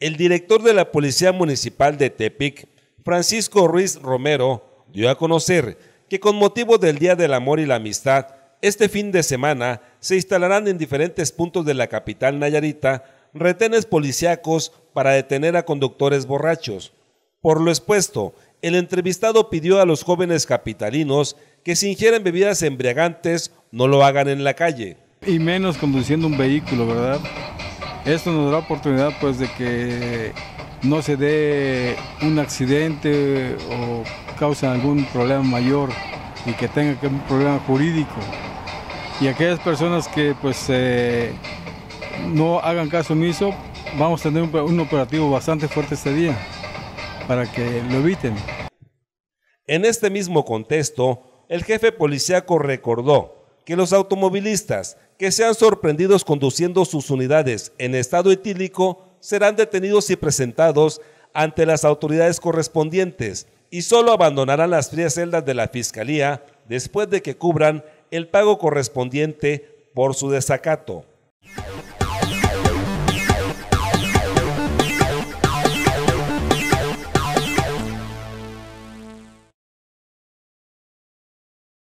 El director de la Policía Municipal de Tepic, Francisco Ruiz Romero, dio a conocer que con motivo del Día del Amor y la Amistad, este fin de semana se instalarán en diferentes puntos de la capital nayarita retenes policíacos para detener a conductores borrachos. Por lo expuesto, el entrevistado pidió a los jóvenes capitalinos que si ingieren bebidas embriagantes no lo hagan en la calle. Y menos conduciendo un vehículo, ¿verdad? Esto nos da oportunidad pues de que no se dé un accidente o cause algún problema mayor y que tenga que un problema jurídico. Y aquellas personas que pues no hagan caso omiso, vamos a tener un operativo bastante fuerte este día para que lo eviten. En este mismo contexto, el jefe policíaco recordó que los automovilistas que sean sorprendidos conduciendo sus unidades en estado etílico serán detenidos y presentados ante las autoridades correspondientes y solo abandonarán las frías celdas de la Fiscalía después de que cubran el pago correspondiente por su desacato.